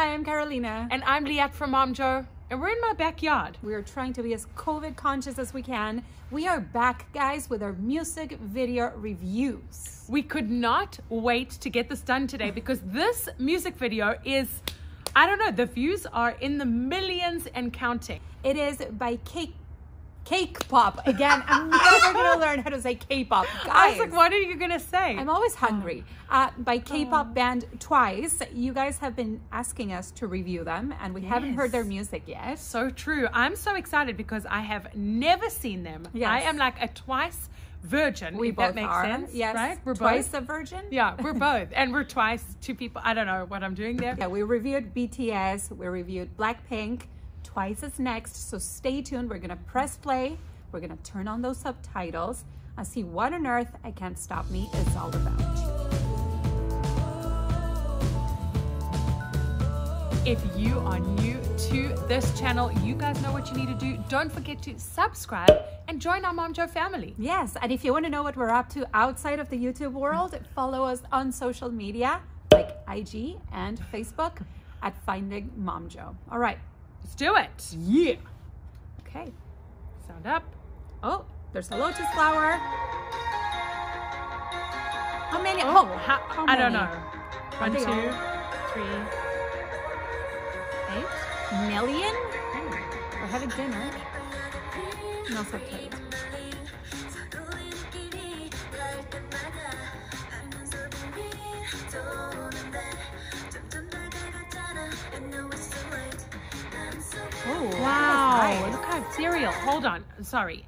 Hi, I'm Carolina. And I'm Liat from Momjo. And we're in my backyard. We are trying to be as COVID conscious as we can. We are back, guys, with our music video reviews. We could not wait to get this done today because this music video is, I don't know, the views are in the millions and counting. It is by kpop. Again, I'm never gonna learn how to say K-pop, guys. I was like, what are you gonna say? I'm always hungry. By K-pop band TWICE. You guys have been asking us to review them, and we haven't heard their music yet. So true. I'm so excited because I have never seen them. Yes. I am like a TWICE virgin, if that makes sense. Yes, right? We're both a virgin. Yeah, we're both, and we're TWICE, two people. I don't know what I'm doing there. Yeah, we reviewed BTS. We reviewed Blackpink. TWICE is next, so stay tuned. We're gonna press play, we're gonna turn on those subtitles and see what on earth I Can't Stop Me is all about. If you are new to this channel, you guys know what you need to do. Don't forget to subscribe and join our Momjo family. Yes, and if you want to know what we're up to outside of the YouTube world, follow us on social media like IG and Facebook at Finding Momjo. All right. Let's do it. Yeah. Okay. Sound up. Oh, there's a lotus flower. How many? Oh, how many? I don't know. 1, 2, 3, 8 million? We're having dinner. No subtitles. Wow, look how serial. Hold on, sorry.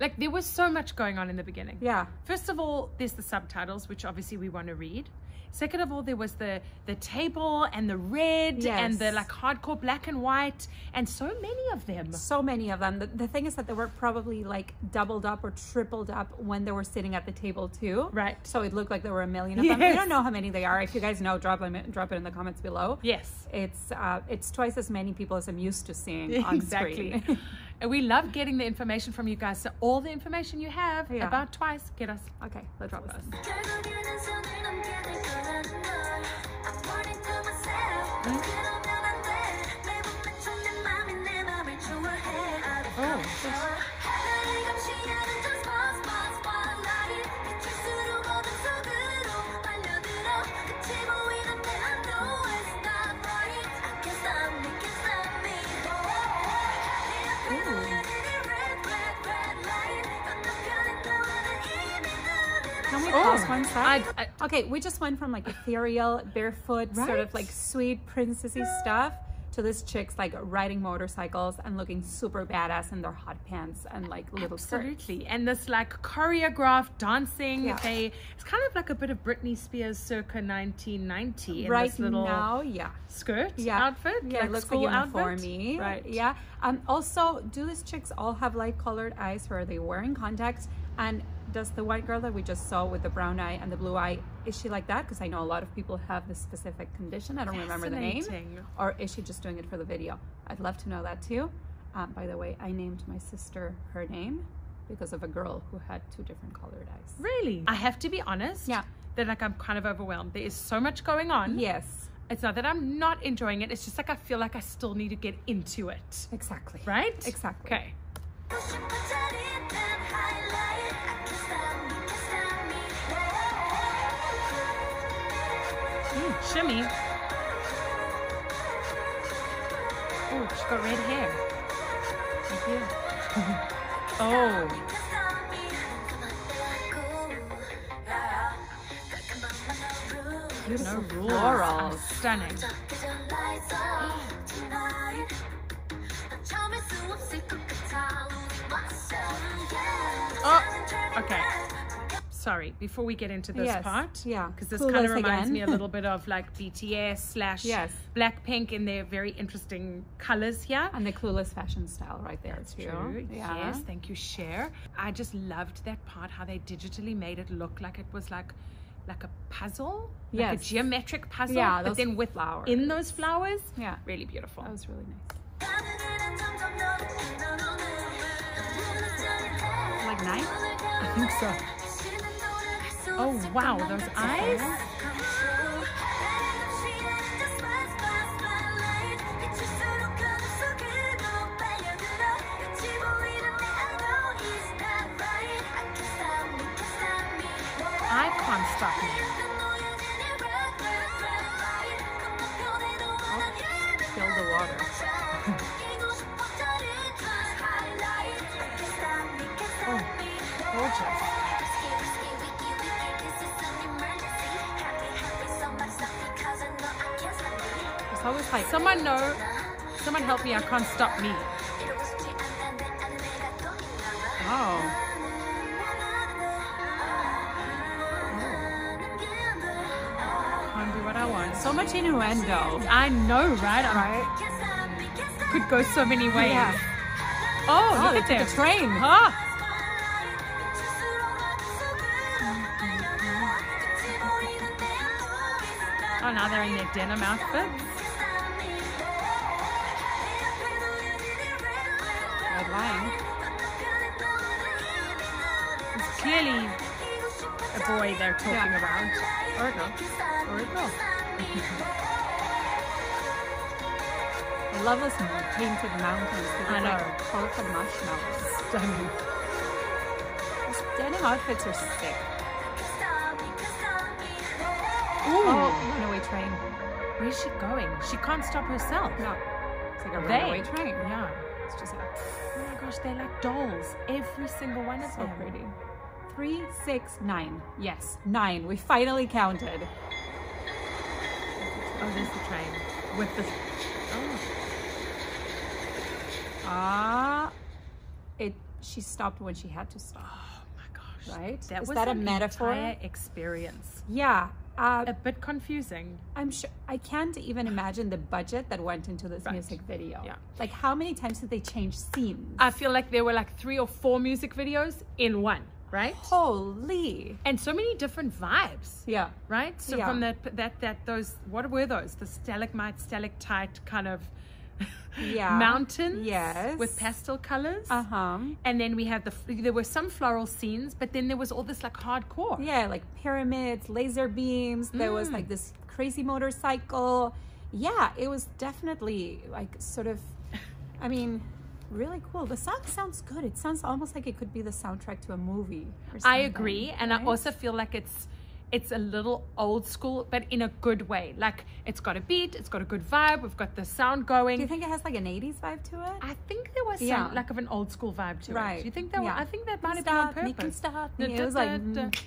Like, there was so much going on in the beginning. Yeah. First of all, there's the subtitles, which obviously we want to read. Second of all, there was the table and the red and the like hardcore black and white and so many of them. So many of them. The thing is that they were probably like doubled up or tripled up when they were sitting at the table too. Right. So it looked like there were a million of them. I don't know how many they are. If you guys know, drop it in the comments below. Yes. It's twice as many people as I'm used to seeing on screen. And we love getting the information from you guys. So all the information you have about TWICE, get us. Okay, let's drop us. Okay, we just went from like ethereal, barefoot, sort of like sweet princessy stuff to this chick's like riding motorcycles and looking super badass in their hot pants and like little skirts. And this like choreographed dancing. Yeah. It's kind of like a bit of Britney Spears circa 1990 in this little skirt outfit. Yeah, like school uniform-y. Right. Yeah. Also, do these chicks all have light colored eyes or are they wearing contacts? And does the white girl that we just saw with the brown eye and the blue eye, is she like that? Because I know a lot of people have this specific condition. I don't remember the name. Or is she just doing it for the video? I'd love to know that too. By the way, I named my sister her name because of a girl who had two different colored eyes. Really? I have to be honest. Yeah. That like I'm kind of overwhelmed. There is so much going on. Yes. It's not that I'm not enjoying it. It's just like I feel like I still need to get into it. Exactly. Right? Exactly. Okay. Shimmy. Oh, she's got red hair. Right here. Oh. There's no rules. Florals. Stunning. Oh, okay. Sorry, before we get into this part, because this kind of reminds me a little bit of like BTS / Blackpink in their very interesting colors here. And the clueless fashion style right there too. True. Yeah. Yes, thank you, Cher. I just loved that part, how they digitally made it look like it was like a puzzle, like a geometric puzzle, but then with flowers. In those flowers, really beautiful. That was really nice. Like nice? I think so. Oh wow, those eyes. Stop Me. Oh, filled the water. Oh, gorgeous. It's always like, someone know, someone help me, I can't stop me. Oh. What I want. So much innuendo. I know, right? Right. Could go so many ways. Yeah. Oh, look at this. The train. Huh? Oh, now they're in their denim outfits. Red line. It's clearly a boy they're talking about. Or a girl. Or a girl. I love this painted mountains. I know. Like colorful marshmallows. Stunning. These denim outfits are sick. Ooh. Oh, runaway train. Where's she going? She can't stop herself. No. It's like a runaway train. Yeah. It's just like, oh my gosh, they're like dolls. Every single one of them. So pretty. 3, 6, 9. Yes, 9. We finally counted. Oh, there's the train. With the... Oh. Ah. She stopped when she had to stop. Oh my gosh. Right? That was that a metaphor? Entire experience. Yeah. A bit confusing. I'm sure. I can't even imagine the budget that went into this music video. Yeah. Like, how many times did they change scenes? I feel like there were like 3 or 4 music videos in one. Right? Holy. And so many different vibes. Yeah. Right? So from those, what were those? The stalagmite, stalactite kind of mountains. Yes. With pastel colors. Uh-huh. And then we had there were some floral scenes, but then there was all this like hardcore. Yeah, like pyramids, laser beams. There was like this crazy motorcycle. Yeah, it was definitely like sort of, I mean... Really cool. The song sounds good. It sounds almost like it could be the soundtrack to a movie. I agree, and I also feel like it's a little old school, but in a good way. Like, it's got a beat, it's got a good vibe, we've got the sound going. Do you think it has like an 80s vibe to it? I think there was some like of an old school vibe to it. Do you think that? I think that might have been on purpose. You can stop. It was like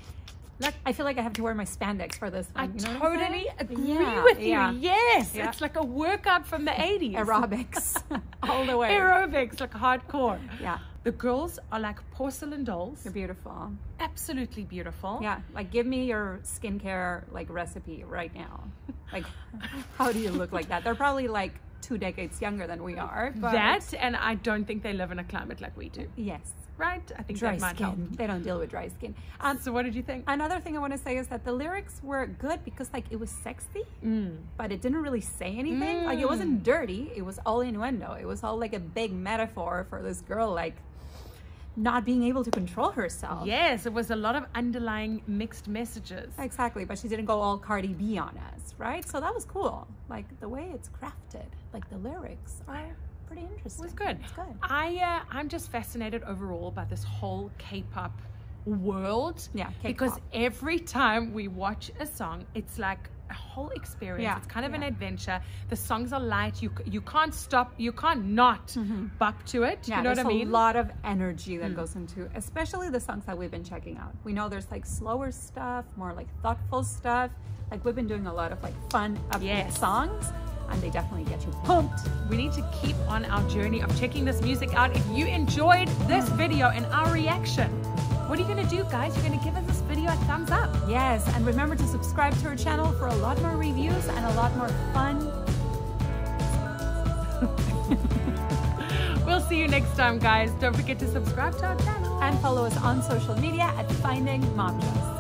I feel like I have to wear my spandex for this one. I totally agree with you. Yes, it's like a workout from the 80s. Aerobics, all the way. Aerobics, like hardcore. Yeah. The girls are like porcelain dolls. They're beautiful. Absolutely beautiful. Yeah. Like, give me your skincare like recipe right now. Like, how do you look like that? They're probably like 2 decades younger than we are. But... That, and I don't think they live in a climate like we do. Yes. Right? I think dry skin. Help. They don't deal with dry skin. So what did you think? Another thing I want to say is that the lyrics were good because like it was sexy, but it didn't really say anything. Like, it wasn't dirty. It was all innuendo. It was all like a big metaphor for this girl like not being able to control herself. Yes, it was a lot of underlying mixed messages. Exactly, but she didn't go all Cardi B on us, right? So that was cool. Like, the way it's crafted, like the lyrics are... pretty interesting. It was good. It's good. I'm just fascinated overall by this whole K-pop world. Yeah, K-pop. Because every time we watch a song, it's like a whole experience. Yeah, it's kind of an adventure. The songs are light. You can't stop. You can't not bop to it. Yeah, you know what I mean? There's a lot of energy that goes into, especially the songs that we've been checking out. We know there's like slower stuff, more like thoughtful stuff. Like, we've been doing a lot of like fun, upbeat songs. And they definitely get you pumped. We need to keep on our journey of checking this music out. If you enjoyed this video and our reaction, what are you going to do, guys? You're going to give us this video a thumbs up. Yes, and remember to subscribe to our channel for a lot more reviews and a lot more fun. We'll see you next time, guys. Don't forget to subscribe to our channel. And follow us on social media at Finding Momjo.